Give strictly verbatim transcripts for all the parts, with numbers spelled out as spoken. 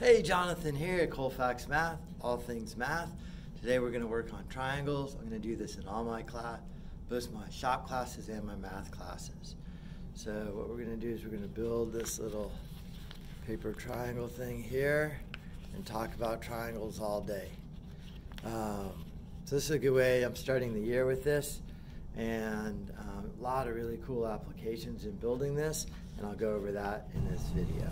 Hey, Jonathan here at Colfax Math, all things math. Today we're going to work on triangles. I'm going to do this in all my class, both my shop classes and my math classes. So what we're going to do is we're going to build this little paper triangle thing here and talk about triangles all day. Um, so this is a good way. I'm starting the year with this, and um, a lot of really cool applications in building this, and I'll go over that in this video.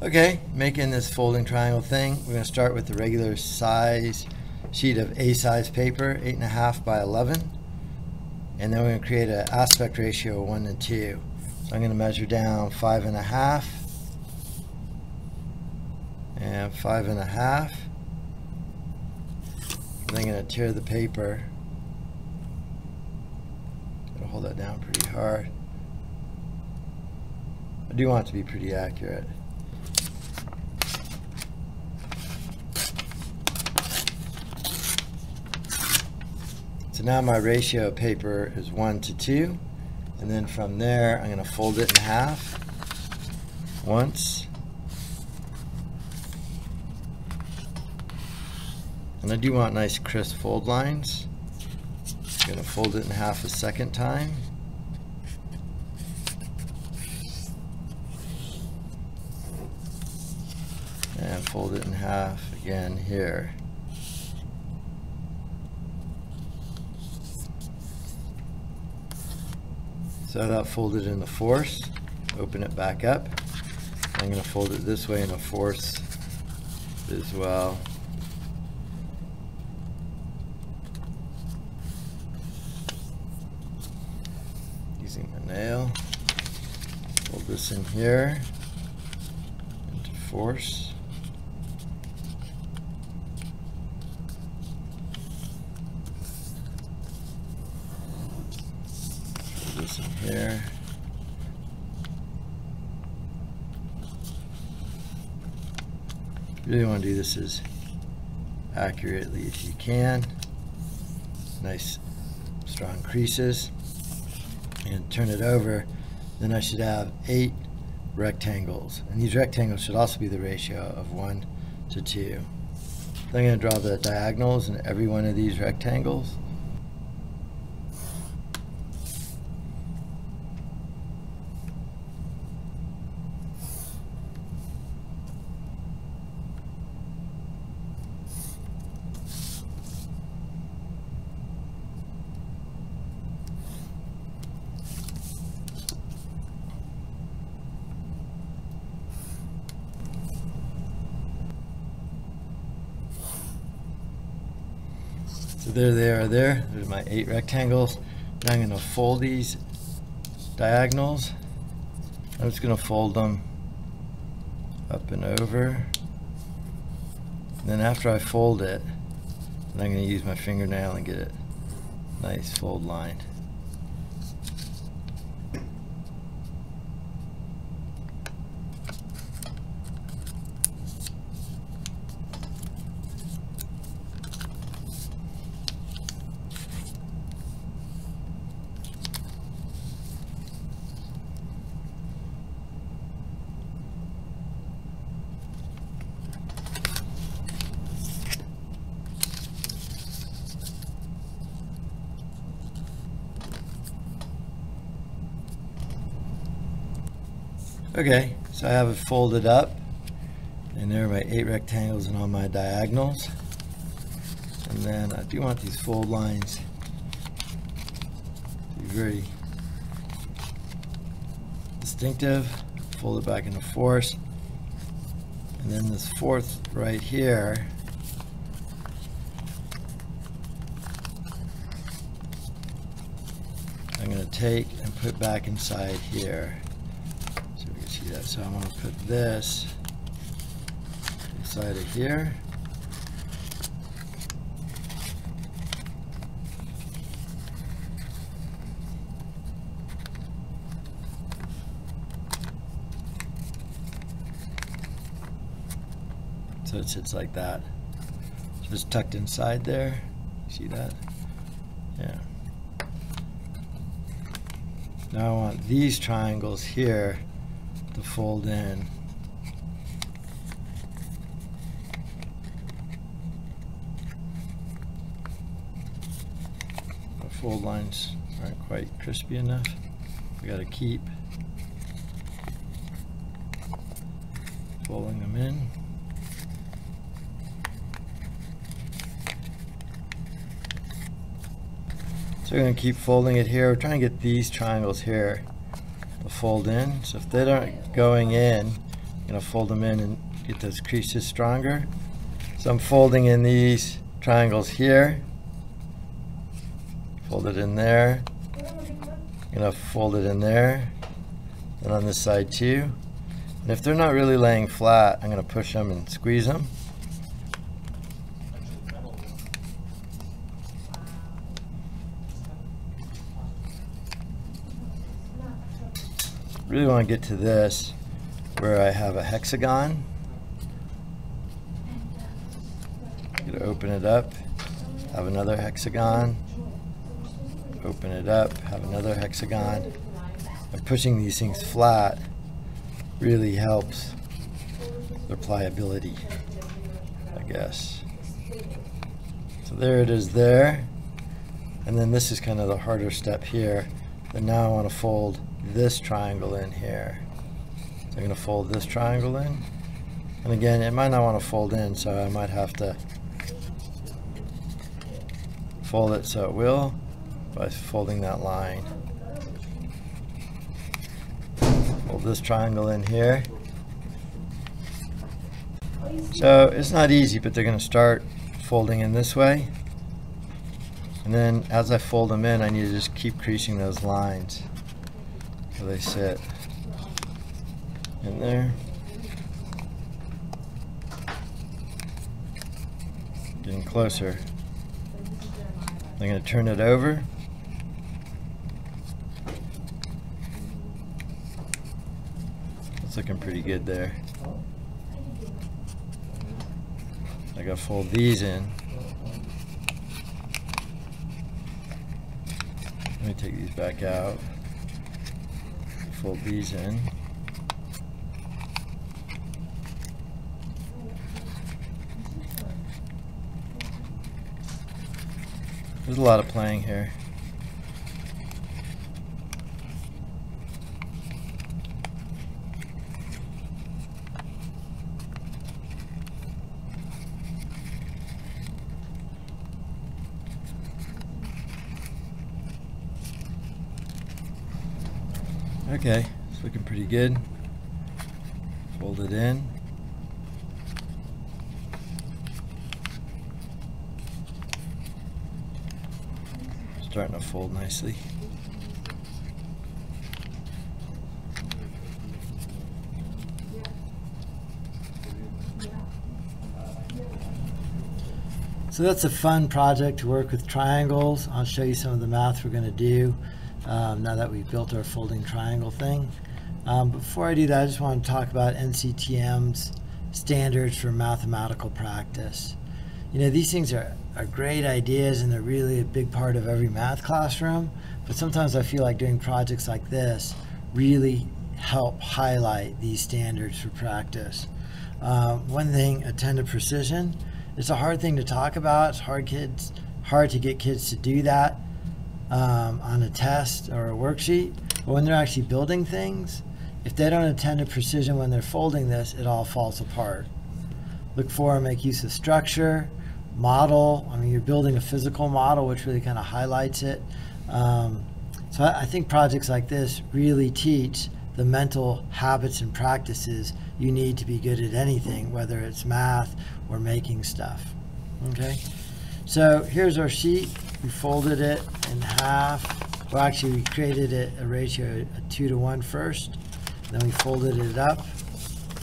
Okay, making this folding triangle thing, we're going to start with the regular size sheet of A size paper, eight and a half by eleven. And then we're going to create an aspect ratio of one to two. So I'm going to measure down five and a half. And five and a half. And I'm going to tear the paper. Gotta hold that down pretty hard. I do want it to be pretty accurate. So now my ratio of paper is one to two, and then from there I'm going to fold it in half once. And I do want nice crisp fold lines. I'm going to fold it in half a second time. And fold it in half again here. So that folded in the fourth, open it back up. I'm going to fold it this way in a fourth as well. Using the nail, fold this in here into fourths. This in here. You really want to do this as accurately as you can. Nice strong creases. And turn it over. Then I should have eight rectangles. And these rectangles should also be the ratio of one to two. So I'm going to draw the diagonals in every one of these rectangles. So there they are there. There's my eight rectangles. Now I'm going to fold these diagonals. I'm just going to fold them up and over. And then after I fold it, then I'm going to use my fingernail and get it a nice fold line. Okay, so I have it folded up, and there are my eight rectangles and all my diagonals. And then I do want these fold lines to be very distinctive. Fold it back into fourths, and then this fourth right here, I'm going to take and put back inside here. So I'm going to put this inside of here. So it sits like that. So it's tucked inside there. See that? Yeah. Now I want these triangles here to fold in fold lines aren't quite crispy enough. We got to keep folding them in. So we're going to keep folding it here. We're trying to get these triangles here to fold in. So if they aren't going in, I'm going to fold them in and get those creases stronger. So I'm folding in these triangles here. Fold it in there. I'm going to fold it in there. And on this side too. And if they're not really laying flat, I'm going to push them and squeeze them. Really want to get to this where I have a hexagon. I'm going to open it up, have another hexagon, open it up, have another hexagon. And pushing these things flat really helps their pliability, I guess. So there it is there. And then this is kind of the harder step here. And now I want to fold this triangle in here. So I'm going to fold this triangle in. And again, it might not want to fold in, so I might have to fold it so it will by folding that line. Fold this triangle in here. So it's not easy, but they're going to start folding in this way. And then as I fold them in, I need to just keep creasing those lines so they sit in there. Getting closer. I'm going to turn it over. It's looking pretty good there. I gotta fold these in. Let me take these back out. Fold these in. There's a lot of playing here. Okay, it's looking pretty good. Fold it in. Starting to fold nicely. So that's a fun project to work with triangles. I'll show you some of the math we're going to do. Um, now that we've built our folding triangle thing. Um, before I do that, I just want to talk about N C T M's standards for mathematical practice. You know, these things are, are great ideas and they're really a big part of every math classroom, but sometimes I feel like doing projects like this really help highlight these standards for practice. Uh, one thing, attentive precision. It's a hard thing to talk about. It's hard, kids, hard to get kids to do that. Um, on a test or a worksheet, but when they're actually building things, if they don't attend to precision when they're folding this, it all falls apart. Look for and make use of structure, model. I mean, you're building a physical model, which really kind of highlights it. Um, so I, I think projects like this really teach the mental habits and practices you need to be good at anything, whether it's math or making stuff. Okay, so here's our sheet. We folded it in half. Well, actually, we created it a ratio of two to one first. Then we folded it up.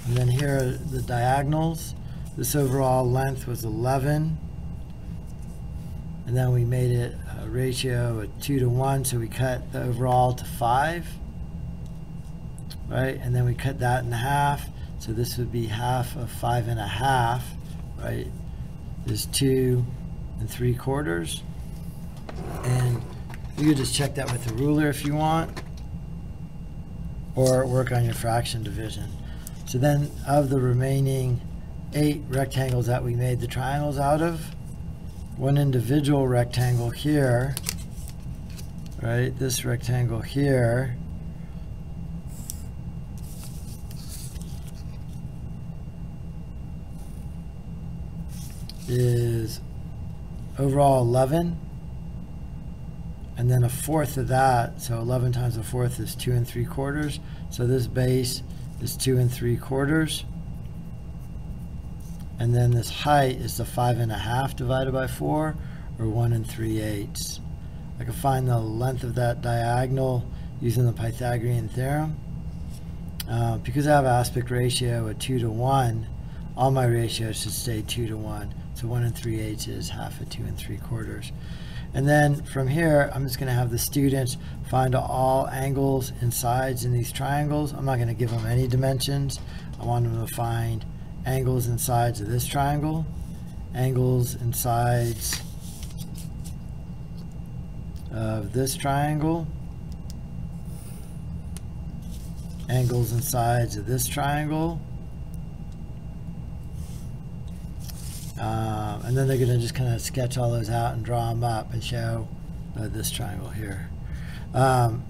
And then here are the diagonals. This overall length was eleven. And then we made it a ratio of two to one. So we cut the overall to five. Right? And then we cut that in half. So this would be half of five and a half. Right? There's two and three quarters. And you can just check that with the ruler if you want, or work on your fraction division. So then of the remaining eight rectangles that we made the triangles out of, one individual rectangle here right? This rectangle here is overall eleven, and then a fourth of that, so eleven times a fourth is two and three quarters. So this base is two and three quarters. And then this height is the five and a half divided by four, or one and three eighths. I can find the length of that diagonal using the Pythagorean theorem. Uh, because I have an aspect ratio of two to one, all my ratios should stay two to one. So one and three eighths is half of two and three quarters. And then from here, I'm just gonna have the students find all angles and sides in these triangles. I'm not gonna give them any dimensions. I want them to find angles and sides of this triangle, angles and sides of this triangle, angles and sides of this triangle, um, and then they're going to just kind of sketch all those out and draw them up and show uh, this triangle here, um,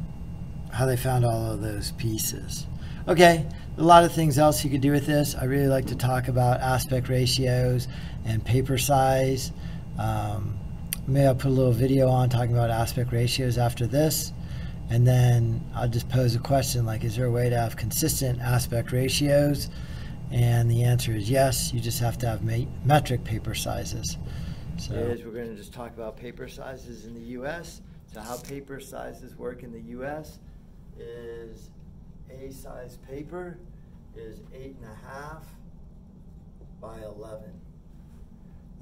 how they found all of those pieces. Okay, a lot of things else you could do with this. I really like to talk about aspect ratios and paper size. Um, maybe I'll put a little video on talking about aspect ratios after this. And then I'll just pose a question like, is there a way to have consistent aspect ratios? And the answer is yes, you just have to have metric paper sizes. So we're going to just talk about paper sizes in the U S. So how paper sizes work in the U S is A size paper is eight and a half by eleven.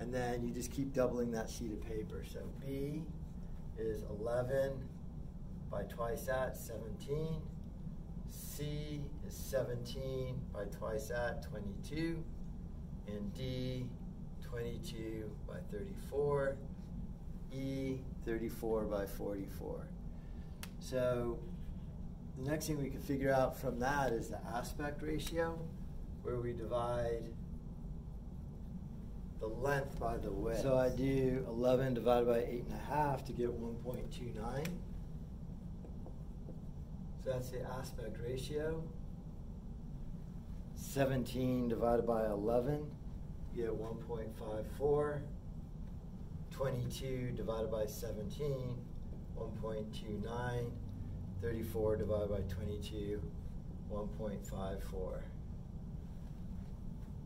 And then you just keep doubling that sheet of paper. So B is eleven by twice that, seventeen. C is seventeen by twice that, twenty-two. And D, twenty-two by thirty-four. E, thirty-four by forty-four. So the next thing we can figure out from that is the aspect ratio, where we divide the length by the width. So I do eleven divided by eight and a half to get one point two nine. So that's the aspect ratio. seventeen divided by eleven, you get one point five four. twenty-two divided by seventeen, one point two nine. thirty-four divided by twenty-two, one point five four.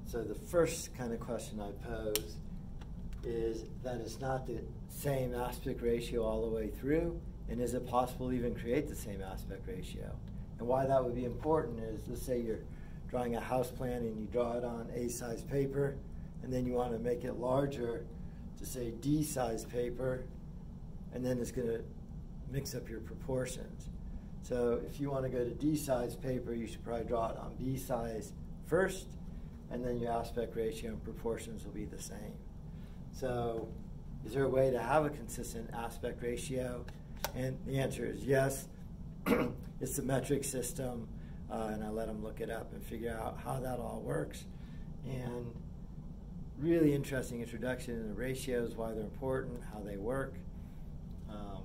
So the first kind of question I pose is that it's not the same aspect ratio all the way through, and is it possible to even create the same aspect ratio? And why that would be important is, let's say you're drawing a house plan and you draw it on A-size paper, and then you want to make it larger to say D-size paper, and then it's going to mix up your proportions. So if you want to go to D-size paper, you should probably draw it on B-size first, and then your aspect ratio and proportions will be the same. So is there a way to have a consistent aspect ratio? And the answer is yes. It's the metric system, uh, and I let them look it up and figure out how that all works. And really interesting introduction into ratios, why they're important, how they work. Um,